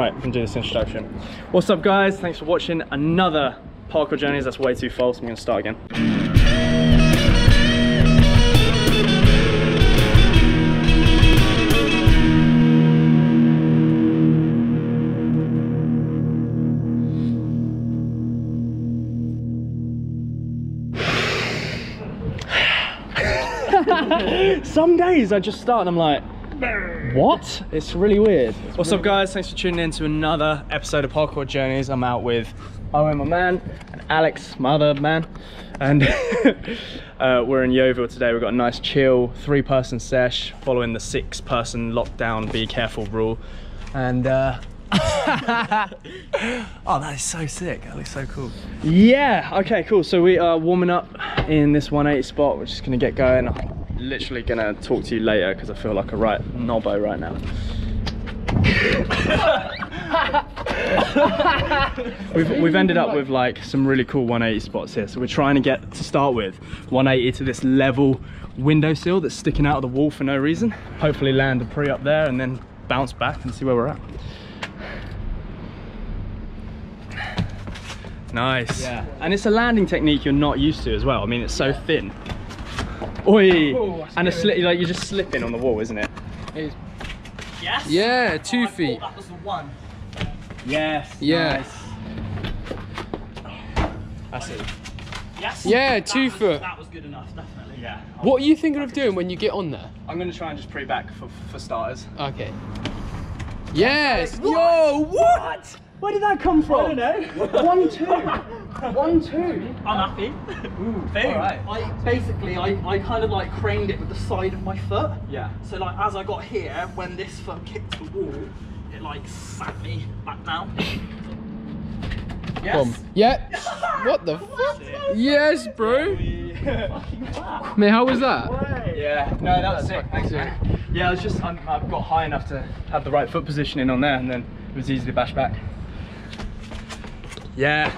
Right, we can do this introduction. What's up guys, thanks for watching another Parkour Journeys. That's way too false, I'm gonna start again. Some days I just start and I'm like, what? It's really weird. What's up guys, thanks for tuning in to another episode of Parkour Journeys. I'm out with Owen, my man, and Alex, my other man, and we're in Yeovil today. We've got a nice chill 3-person sesh following the 6-person lockdown be careful rule, and oh, that is so sick. That looks so cool. Yeah, okay, cool. So we are warming up in this 180 spot. We're just gonna get going. I'm literally gonna talk to you later because I feel like a right knobbo right now. we've ended up with like some really cool 180 spots here. So we're trying to get, to start with, 180 to this level windowsill that's sticking out of the wall for no reason. Hopefully land a pre up there and then bounce back and see where we're at. Nice. Yeah. And it's a landing technique you're not used to as well. I mean, it's so thin. Oi! Oh, and a slip, like you're just slipping on the wall, isn't it? It is. Yes. Yeah, 2 feet. I thought that was the one. Yes. Yes. Nice. That's it. Yes. Yeah, two foot. That was good enough, definitely. Yeah. What are you thinking of doing when you get on there? I'm gonna try and just pre back for starters. Okay. Yes. What? Yo, what? Where did that come from? I don't know. 1, 2. 1, 2. I'm happy. Ooh, all right. I kind of like craned it with the side of my foot. Yeah. So like as I got here, when this foot kicked the wall, it like sat me back down. Yes. Yes. What the fuck? Yes, bro. Mate, how was that? Yeah. No, that was sick. Thanks, man. Yeah, I was just, I've got high enough to have the right foot positioning on there, and then it was easy to bash back. Yeah.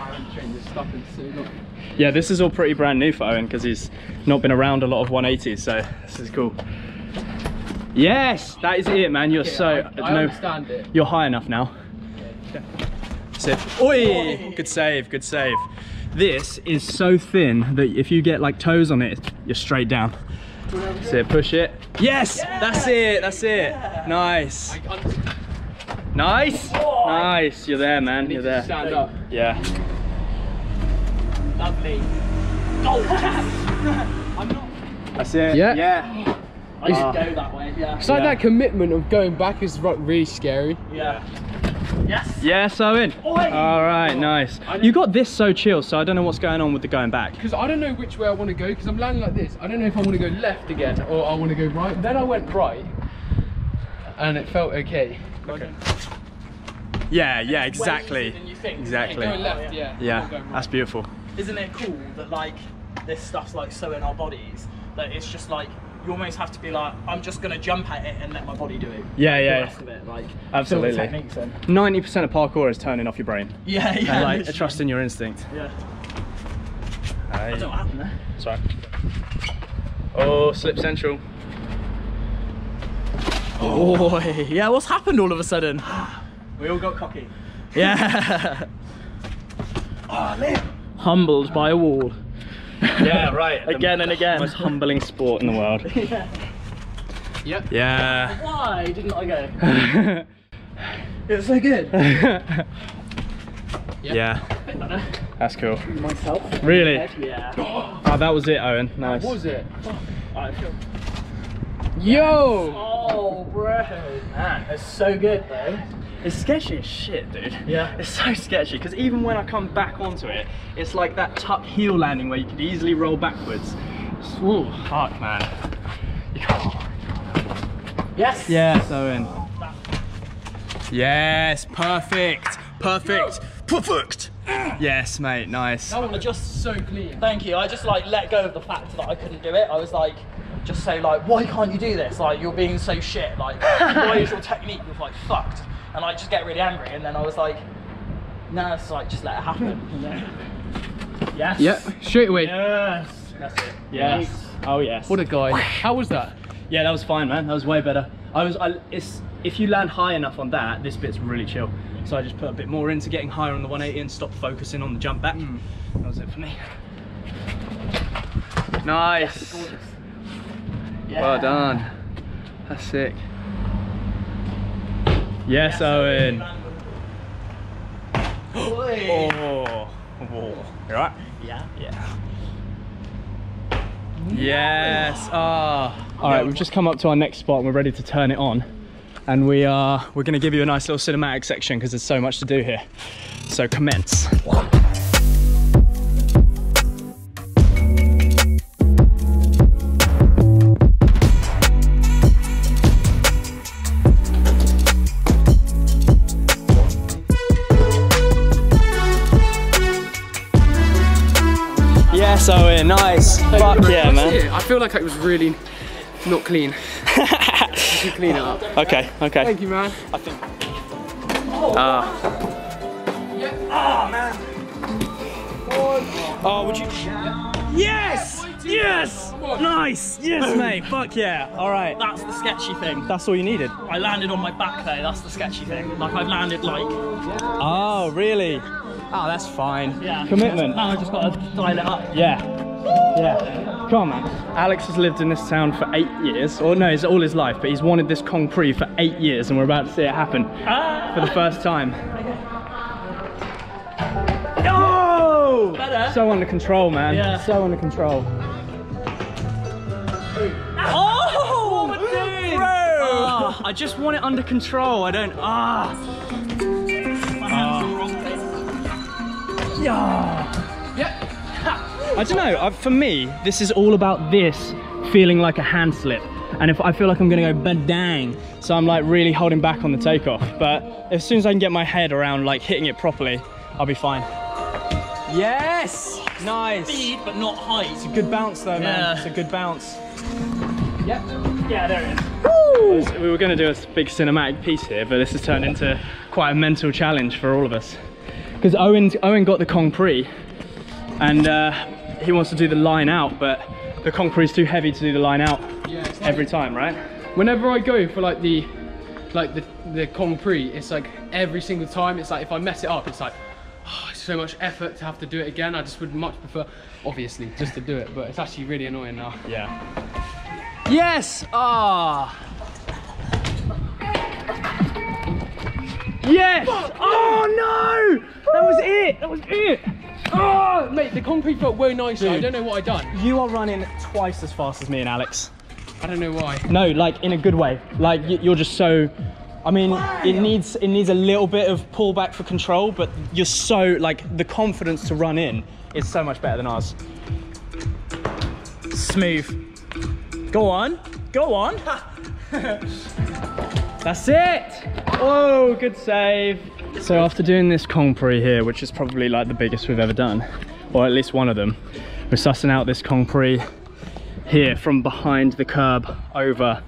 Yeah, this is all pretty brand new for Owen because he's not been around a lot of 180s, so this is cool. Yes, that is it, man. You're I understand it. You're high enough now. Yeah. Sip. Oi! Good save, good save. This is so thin that if you get like toes on it, you're straight down. So push it. Yes! Yeah. That's it, that's it. Yeah. Nice. Nice! Whoa. Nice! You're there, man. You're there. Stand up. Yeah. Lovely. Oh, yes. I'm not. That's it. Yeah. Yeah. I used to go that way. Yeah. It's like that commitment of going back is really scary. Yeah. Yes. Yes, Owen. Oh, hey. All right. Nice. You got this so chill. So I don't know what's going on with the going back. Because I don't know which way I want to go. Because I'm landing like this. I don't know if I want to go left again or I want to go right. Then I went right, and it felt okay. Okay. Yeah, yeah, exactly. You think, exactly. Going left, yeah. Yeah, going right. That's beautiful. Isn't it cool that like this stuff's like so in our bodies that it's just like you almost have to be like, I'm just gonna jump at it and let my body do it. Yeah, yeah. The rest of it, like, absolutely. 90% of parkour is turning off your brain. Yeah, yeah. And like trusting your instinct. Yeah. I don't know what happened there. Sorry. Oh, slip central. Oh yeah, what's happened all of a sudden? We all got cocky. Yeah. Oh, man. Humbled by a wall. Yeah, right. Again and again. Most humbling sport in the world. Yeah. Yep. Yeah. Why didn't I go? It was so good. Yep. Yeah. That's cool. Myself. Really? Yeah. Oh, that was it, Owen. Nice. That was it? Alright, cool. Yo! Oh, bro. Man, it's so good, though. It's sketchy as shit, dude. Yeah. It's so sketchy, because even when I come back onto it, it's like that tuck heel landing where you could easily roll backwards. Ooh, fuck, man. You can't. Yes! Yes, Owen. Yes, perfect. Perfect. Perfect. Yes, mate, nice. That was just so clean. Thank you. I just, like, let go of the fact that I couldn't do it. I was like, just say like, why can't you do this? Like, you're being so shit. Like, why is your technique was like fucked? And I just get really angry. And then I was like, nah, it's like, just let it happen. And then, yes. Yep, straight away. Yes. That's it. Yes. Yes. Oh yes. What a guy. How was that? Yeah, that was fine, man. That was way better. If you land high enough on that, this bit's really chill. So I just put a bit more into getting higher on the 180 and stopped focusing on the jump back. That was it for me. Nice. Yes, yeah. Well done. That's sick. Yes, Owen. Oh, oh. You right? Yeah. Yeah. Yes. Ah. Oh. All right, we've just come up to our next spot and we're ready to turn it on. And we're going to give you a nice little cinematic section because there's so much to do here. So commence. Yes, Owen, nice. Fuck yeah, man. I feel like it was really not clean. You clean it up. Okay, okay. Thank you, man. I think. Ah, man. Oh, would you? Yes! Yes! Nice! Yes, mate. Fuck yeah. All right. That's the sketchy thing. That's all you needed. I landed on my back there. That's the sketchy thing. Like, I've landed like. Oh, really? Oh, that's fine. Yeah. Commitment. Now I just got to dial it up. Yeah. Yeah. Come on, man. Alex has lived in this town for 8 years, or no, it's all his life, but he's wanted this Kong Prix for 8 years, and we're about to see it happen for the first time. Okay. Oh! Better. So under control, man. Yeah. So under control. Oh! What dude! Oh, I just want it under control. I don't. Ah! My hands in the wrong place. Yeah. Yep. I don't know, for me, this is all about this feeling like a hand slip. And if I feel like I'm gonna go ba-dang, so I'm like really holding back on the takeoff. But as soon as I can get my head around like hitting it properly, I'll be fine. Yes! Nice. Speed, but not height. It's a good bounce though, man. It's a good bounce. Yep. Yeah, there it is. Woo! We were gonna do a big cinematic piece here, but this has turned into quite a mental challenge for all of us. Because Owen got the Kong Prix, and he wants to do the line out, but the Kong Prix is too heavy to do the line out every time, right? Whenever I go for like the Kong Prix, it's like every single time, it's like if I mess it up, it's like it's so much effort to have to do it again. I just would much prefer, obviously, just to do it, but it's actually really annoying now. Yeah. Yes! Ah! Yes! Fuck. Oh no! That was it! That was it! Oh, mate, the concrete felt way nicer. Dude, I don't know what I done. You are running twice as fast as me and Alex. I don't know why. No, like in a good way. Like you're just so. I mean, wow. it needs a little bit of pullback for control, but you're so like the confidence to run in is so much better than ours. Smooth. Go on, go on. That's it. Oh, good save. So after doing this Kong Prix here, which is probably like the biggest we've ever done, or at least one of them, we're sussing out this Kong Prix here from behind the curb over.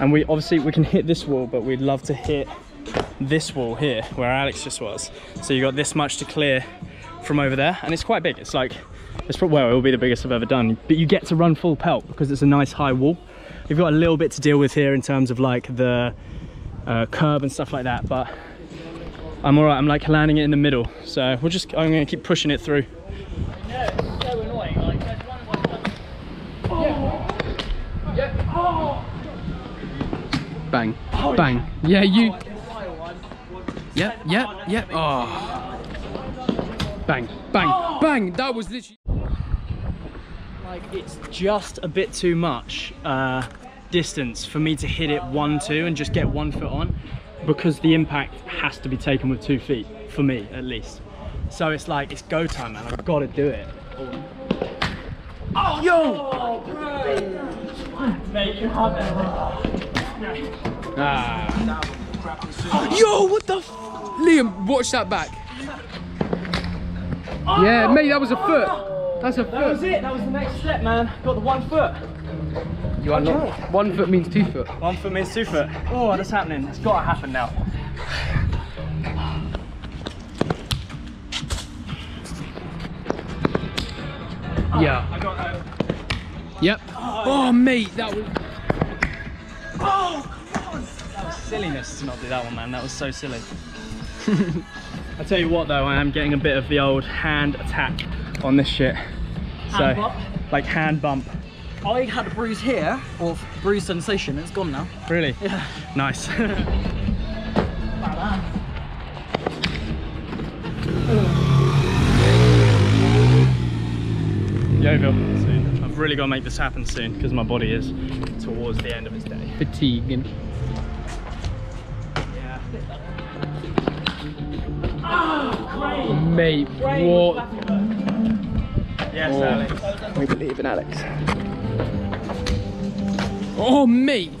And we obviously, we can hit this wall, but we'd love to hit this wall here, where Alex just was. So you got this much to clear from over there, and it's quite big. It's like, it's probably, well, it will be the biggest I've ever done, but you get to run full pelt because it's a nice high wall. You've got a little bit to deal with here in terms of like the curb and stuff like that, but I'm alright, I'm like landing it in the middle, so we'll just, I'm going to keep pushing it through. No, it's so annoying, like, there's one. Oh! Yeah. Oh! Bang. Oh, bang. Yeah, yeah you. Yep, yep, yep. Oh. Bang, bang, oh. Bang! That was literally. Like, it's just a bit too much distance for me to hit it 1-2 and just get 1 foot on, because the impact has to be taken with 2 feet, for me at least. So it's like, it's go time, man, I've got to do it. Oh, yo! Oh, bro! Mate, you have everything. Ah. Oh, yo, what the f? Liam, watch that back. Oh, yeah, mate, that was a foot. That's a foot. That was it, that was the next step, man. Got the 1 foot. You are not. 1 foot means 2 foot. 1 foot means 2 foot. Oh, that's happening. It's got to happen now. Oh, yeah. I got that. Yep. Oh, oh yeah. Mate, that was. Oh, come on. That was silliness to not do that one, man. That was so silly. I tell you what though, I am getting a bit of the old hand attack on this shit. Hand so, bump. Like hand bump. I had a bruise here, or bruise sensation, it's gone now. Really? Yeah. Nice. Yeovil soon. I've really got to make this happen soon because my body is towards the end of its day. Fatiguing. Yeah. Oh, great. Mate, great. What? Yes, oh. Alex. We believe in Alex. Oh, mate.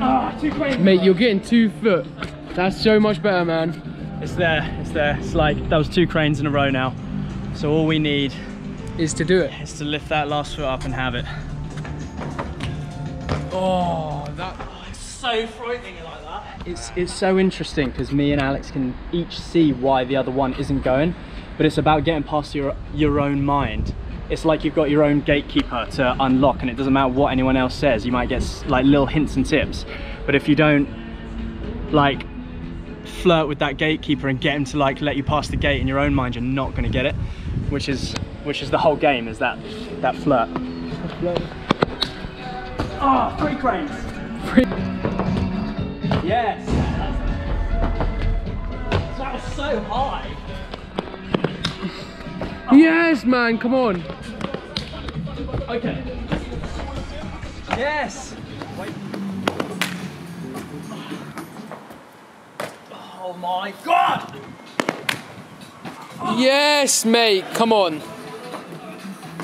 Ah, too crazy. Mate, you're getting 2 foot. That's so much better, man. It's there, it's there. It's like, that was 2 cranes in a row now. So all we need is to do it. Is to lift that last foot up and have it. Oh, that it's so frightening like that. It's so interesting because me and Alex can each see why the other one isn't going, but it's about getting past your own mind. It's like you've got your own gatekeeper to unlock, and it doesn't matter what anyone else says. You might get like little hints and tips, but if you don't like flirt with that gatekeeper and get him to like let you past the gate in your own mind, you're not going to get it, which is the whole game, is that flirt. Ah, oh, 3 cranes. Yes. That was so high. Oh. Yes, man, come on. Okay. Yes. Wait. Oh my God! Oh. Yes, mate, come on.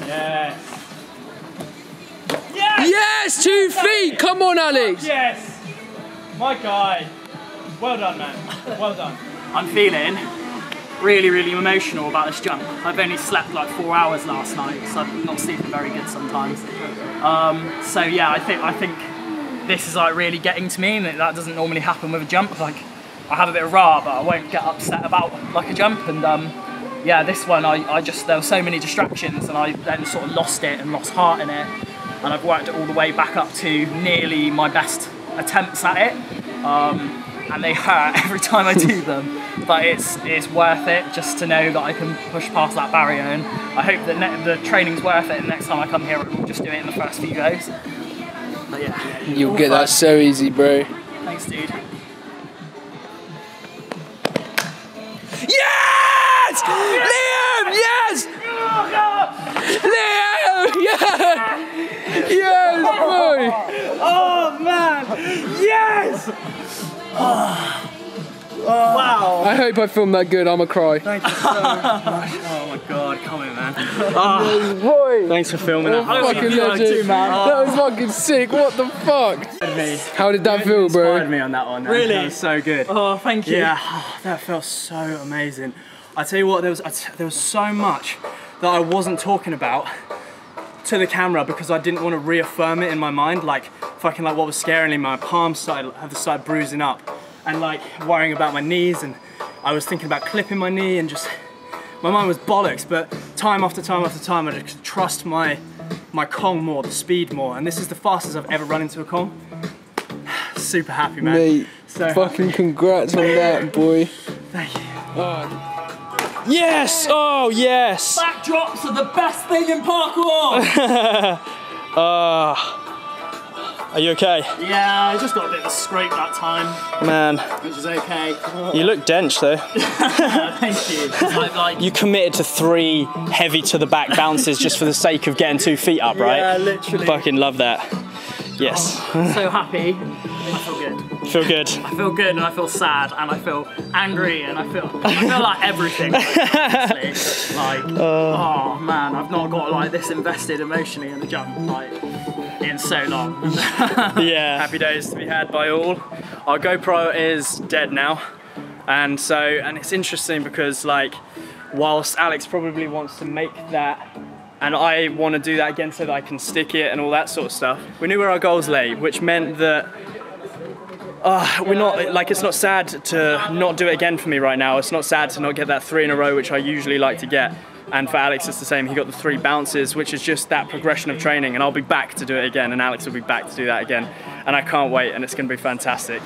Yes. Yes! Yes, 2 feet, come on, Alex. Yes, my guy. Well done, man, well done. I'm feeling really, really emotional about this jump. I've only slept like 4 hours last night, so I'm not sleeping very good sometimes. So yeah, I think this is like really getting to me, and that doesn't normally happen with a jump. Like, I have a bit of rah, but I won't get upset about like a jump, and yeah, this one I just, there were so many distractions, and I then sort of lost it and lost heart in it, and I've worked it all the way back up to nearly my best attempts at it, and they hurt every time I do them, but it's worth it just to know that I can push past that barrier, and I hope that the training's worth it, and next time I come here I will just do it in the first few goes. But yeah, you'll get that so easy, bro. Thanks, dude. Yes! Liam! Yes! Liam! Yes! Yes, boy! Oh, man! Yes! Oh. Oh. Wow! I hope I filmed that good. I'm a cry. Thank you so much. Oh my God, come in, man. Oh, boy. Thanks for filming that. I was fucking legend. Too, man. Oh. That was fucking sick. What the fuck? How did that feel, bro? You inspired me on that one. Really? That was so good. Oh, thank you. Yeah, oh, that felt so amazing. I tell you what, there was so much that I wasn't talking about to the camera because I didn't want to reaffirm it in my mind. Like, fucking like what was scaring me, my palms started bruising up, and like worrying about my knees, and I was thinking about clipping my knee, and just, my mind was bollocks, but time after time after time, I just trust my Kong more, the speed more, and this is the fastest I've ever run into a Kong. Super happy, man. Mate, so fucking congrats on that, boy. Thank you. Oh. Yes, oh yes. Backdrops are the best thing in parkour. Are you okay? Yeah, I just got a bit of a scrape that time. Man. Which is okay. You look dense though. Yeah, thank you. Like... You committed to 3 heavy to the back bounces just for the sake of getting 2 feet up, right? Yeah, literally. Fucking love that. Yes. Oh, so happy. I feel good. You feel good? I feel good, and I feel sad, and I feel angry, and I feel like everything. Honestly. Like, oh man, I've not got like this invested emotionally in the jump. Like, in so long. Yeah. Happy days to be had by all. Our GoPro is dead now, and so, and it's interesting because like, whilst Alex probably wants to make that, and I want to do that again so that I can stick it and all that sort of stuff, we knew where our goals lay, which meant that we're not, like, it's not sad to not do it again for me right now. It's not sad to not get that 3 in a row, which I usually like to get. And for Alex, it's the same. He got the 3 bounces, which is just that progression of training. And I'll be back to do it again, and Alex will be back to do that again. And I can't wait, and it's going to be fantastic.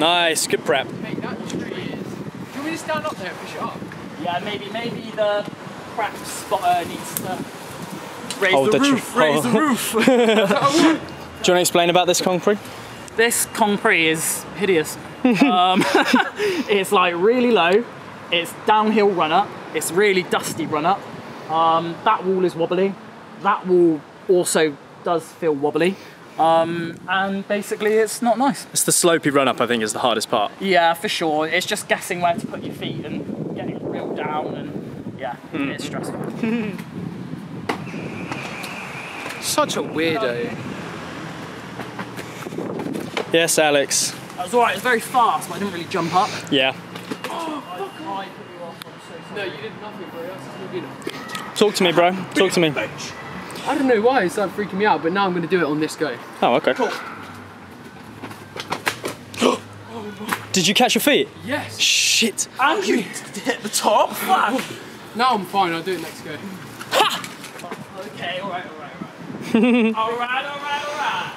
Nice, good prep. Mate, that tree is... Can we just stand up there and push it up? Yeah, maybe the prep spotter needs to raise the roof. Do you want to explain about this Kong Prix? This Kong Prix is hideous. It's like really low, it's downhill run up, it's really dusty run up. That wall is wobbly. That wall also does feel wobbly. And basically it's not nice. It's the slopey run up I think is the hardest part. Yeah, for sure. It's just guessing where to put your feet and getting it reeled down and yeah, it's stressful. Such a weirdo. Yes, Alex. That was alright, it was very fast, but I didn't really jump up. Yeah. Oh, fuck I put you off, I'm so sorry. No, you did nothing, bro. Talk to me, bro. Talk to me. I don't know why it started freaking me out, but now I'm going to do it on this go. Oh, okay. Cool. Did you catch your feet? Yes. Shit. And you hit the top? No, I'm fine. I'll do it next go. Ha! Okay, alright, alright, alright. Alright, alright, alright.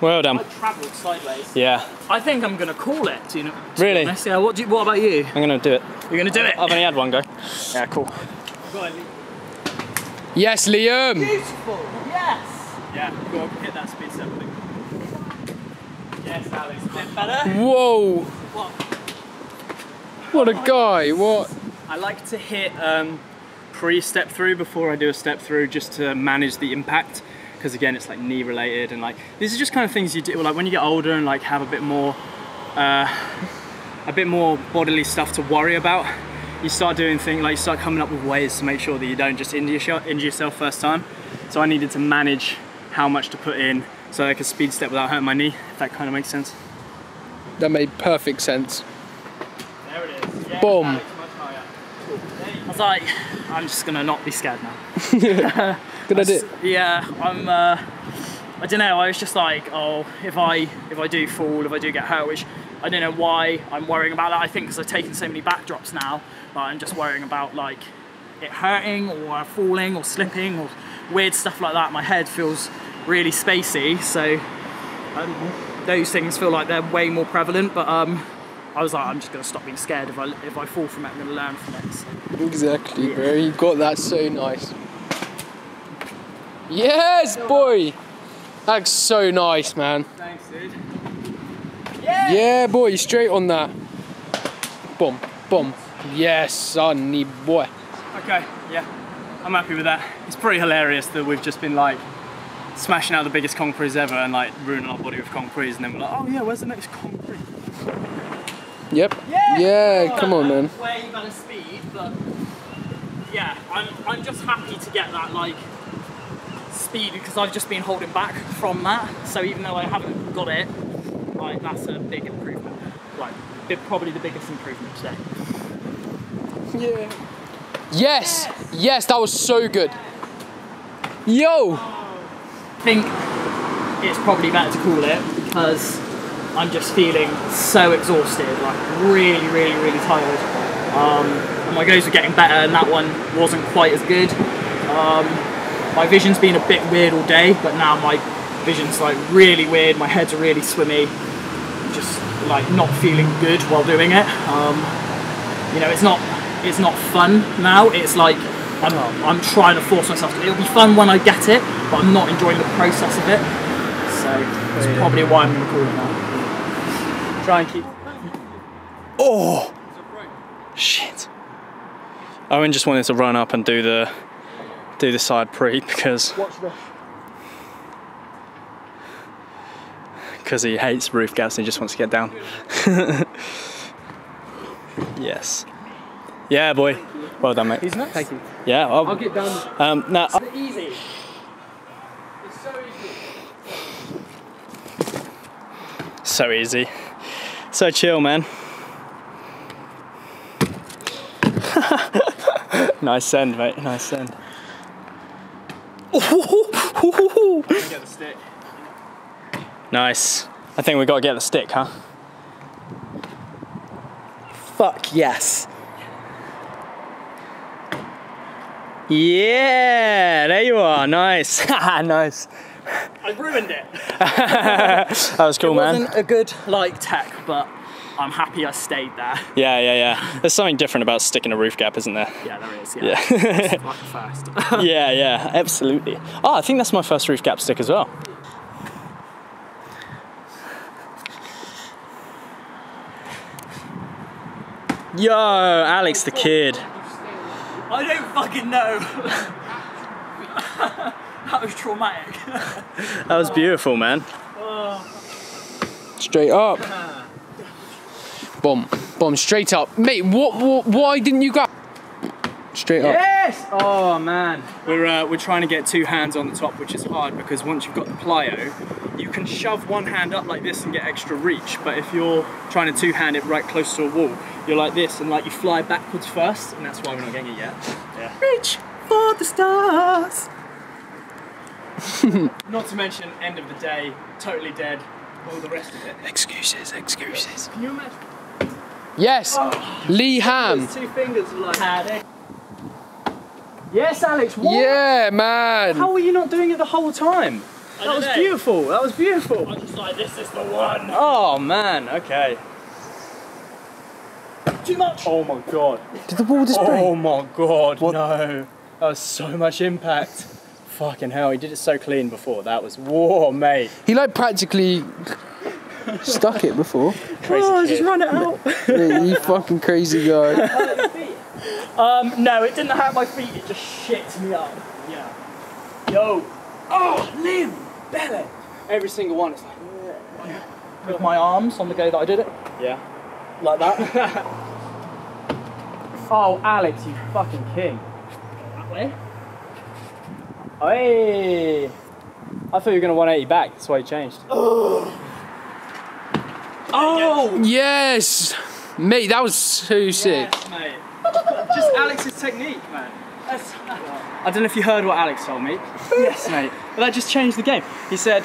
Well done. I travelled sideways. Yeah. I think I'm going to call it. Do you know? Really? Yeah, what about you? I'm going to do it. You're going to do it? I've only had one go. Yeah, cool. Yes, Liam! Beautiful! Yes! Yeah, go on, hit that speed separately. Yes, Alex, a bit better. Whoa! What a guy, what? I like to hit pre-step through before I do a step through just to manage the impact. Because again, it's like knee related and like, these are just kind of things you do like when you get older and like have a bit more bodily stuff to worry about. You start doing things, like you start coming up with ways to make sure that you don't just injure yourself first time. So I needed to manage how much to put in so I could speed step without hurting my knee, if that kind of makes sense. That made perfect sense. There it is. Yeah, boom. Much higher. Cool. I was like, I'm just gonna not be scared now. Good idea. Yeah, I'm, I don't know, I was just like, oh, if I do fall, if I do get hurt, which I don't know why I'm worrying about that. I think because I've taken so many backdrops now, like I'm just worrying about like it hurting or falling or slipping or weird stuff like that. My head feels really spacey, so those things feel like they're way more prevalent. But I was like, I'm just gonna stop being scared. If I fall from it, I'm gonna learn from it. So. Exactly, yeah. Bro. You got that so nice. Yes, boy. That's so nice, man. Thanks, dude. Yeah. Yeah, boy, you're straight on that. Boom, boom. Yes, sonny boy. Okay, yeah, I'm happy with that. It's pretty hilarious that we've just been like smashing out the biggest Kong Prix ever and like ruining our body with Kong Prix, and then we're like, oh yeah, where's the next Kong Prix? Yep. Yeah, yeah, come on, man. Way better speed, but yeah, I'm just happy to get that like speed because I've just been holding back from that. So even though I haven't got it. Like, that's a big improvement. Like, probably the biggest improvement today. Yeah. Yes! Yes, that was so good. Yo! I think it's probably better to call it because I'm just feeling so exhausted. Like, really, really, really tired. And my goes were getting better and that one wasn't quite as good. My vision's been a bit weird all day, but now my vision's like really weird. My head's really swimmy. Just like not feeling good while doing it. You know, it's not fun now. It's like I'm trying to force myself to. It'll be fun when I get it, but I'm not enjoying the process of it. So that's probably why I'm recording now. Try and keep. Oh shit! Owen just wanted to run up and do the side pre because. Watch the because he hates roof gaps and he just wants to get down. Yes. Yeah, boy. Well done, mate. He's nice. Thank you. Yeah, I'll get down. No. It's easy. It's so easy. So easy. So chill, man. Nice send, mate. Nice send. Get the stick. Nice. I think we got to get the stick, huh? Fuck yes. Yeah, there you are. Nice. Nice. I ruined it. That was cool, man. It wasn't a good tech, but I'm happy I stayed there. Yeah, yeah, yeah. There's something different about sticking a roof gap, isn't there? Yeah, there is. Yeah, yeah. Like a first. Yeah, yeah, absolutely. Oh, I think that's my first roof gap stick as well. Yo, Alex the kid. I don't fucking know. That was traumatic. That was beautiful, man. Straight up. Bomb. Bomb straight up. Mate, what why didn't you go? Straight up. Yes! Oh man. We're trying to get two hands on the top, which is hard because once you've got the plyo, you can shove one hand up like this and get extra reach. But if you're trying to two-hand it right close to a wall, you're like this and like you fly backwards first, and that's why we're not getting it yet. Yeah. Reach for the stars. Not to mention, end of the day, totally dead, all the rest of it. Excuses, excuses. Can you imagine? Yes! Oh. Lee Ham! Two fingers like that. Yes, Alex, what? Yeah, man! How were you not doing it the whole time? That was beautiful, that was beautiful. I'm just like, this is the one. Oh, man, okay. Too much! Oh, my God. Did the wall just break? Oh, my God, what? No. That was so much impact. Fucking hell, he did it so clean before. That was, whoa, mate. He, like, practically stuck it before. Crazy kid. Just run it out. Yeah, you fucking crazy guy. No, it didn't hurt my feet, it just shits me up. Yeah. Yo. Oh, limb, belly. Every single one, it's like, yeah. With my arms on the go that I did it. Yeah. Like that. Oh, Alex, you fucking king. That way. Hey. I thought you were going to 180 back, that's why you changed. Oh. Oh. Yes. Mate, that was so sick. Yes, mate. Just Alex's technique, man. That's, I don't know if you heard what Alex told me. Yes, mate. But that just changed the game. He said,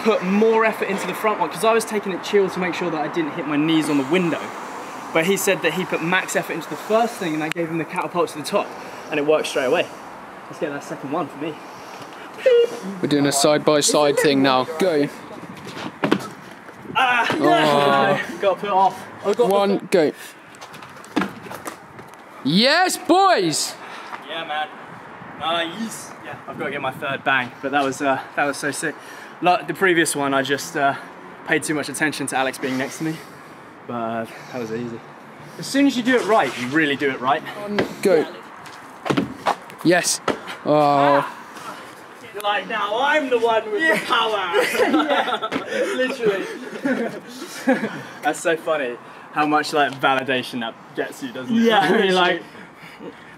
put more effort into the front one, because I was taking it chill to make sure that I didn't hit my knees on the window. But he said that he put max effort into the first thing, and I gave him the catapult to the top, and it worked straight away. Let's get that second one for me. We're doing a side-by-side thing now. Go. Ah, yeah. No. Got to put it off. One, go. Yes, boys! Yeah, man. Nice. Yeah, I've got to get my third bang, but that was so sick. Like the previous one, I just paid too much attention to Alex being next to me, but that was easy. As soon as you do it right, you really do it right. Go. Yes. Oh. You're like, now I'm the one with the power. Literally. That's so funny. How much like validation that gets you, doesn't it? Yeah, I mean, like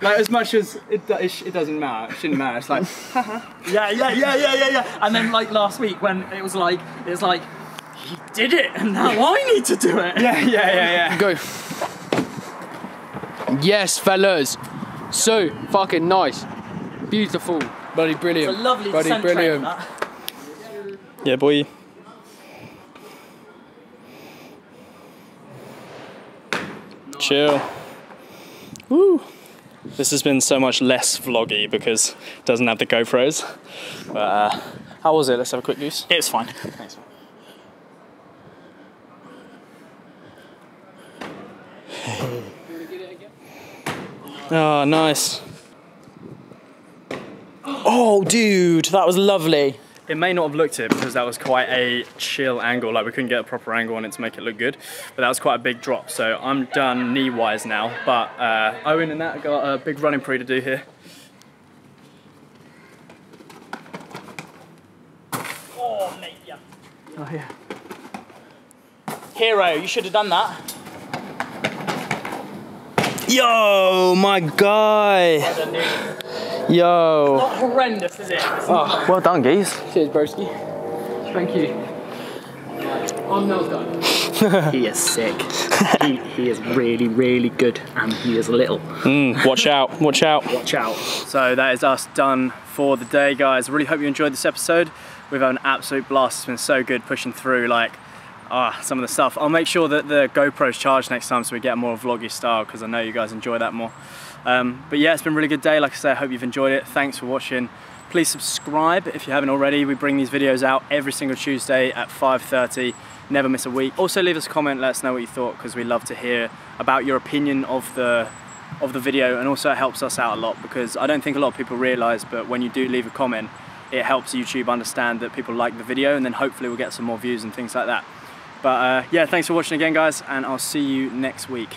as much as it doesn't matter, it shouldn't matter. It's like, haha. Yeah. And then like last week when it was like, he did it, and now I need to do it. Yeah. Go. Yes, fellas. So fucking nice, beautiful, bloody brilliant. It's a lovely descent train, that. Yeah, boy. Chill. Woo. This has been so much less vloggy because it doesn't have the GoPros. But, how was it? Let's have a quick goose. It was fine. Thanks. Oh, nice. Oh, dude, that was lovely. It may not have looked it because that was quite a chill angle, like we couldn't get a proper angle on it to make it look good, but that was quite a big drop, so I'm done knee-wise now, but Owen and that got a big running pre to do here. Oh, mate, yeah. Oh, yeah. Hero, you should have done that. Yo, my guy. Yo. It's not horrendous, is it? Oh, well done, geese. Cheers, broski. Thank you. I'm well done. He is sick. he is really, really good, and he is little. Watch out, watch out. Watch out. So that is us done for the day, guys. I really hope you enjoyed this episode. We've had an absolute blast. It's been so good pushing through, like, some of the stuff. I'll make sure that the GoPro's charged next time so we get more vloggy style, because I know you guys enjoy that more. But yeah, it's been a really good day. Like I say, I hope you've enjoyed it. Thanks for watching. Please subscribe if you haven't already. We bring these videos out every single Tuesday at 5:30. Never miss a week. Also leave us a comment, let us know what you thought, because we love to hear about your opinion of the video, and also it helps us out a lot, because I don't think a lot of people realise, but when you do leave a comment, it helps YouTube understand that people like the video, and then hopefully we'll get some more views and things like that. But yeah, thanks for watching again, guys, and I'll see you next week.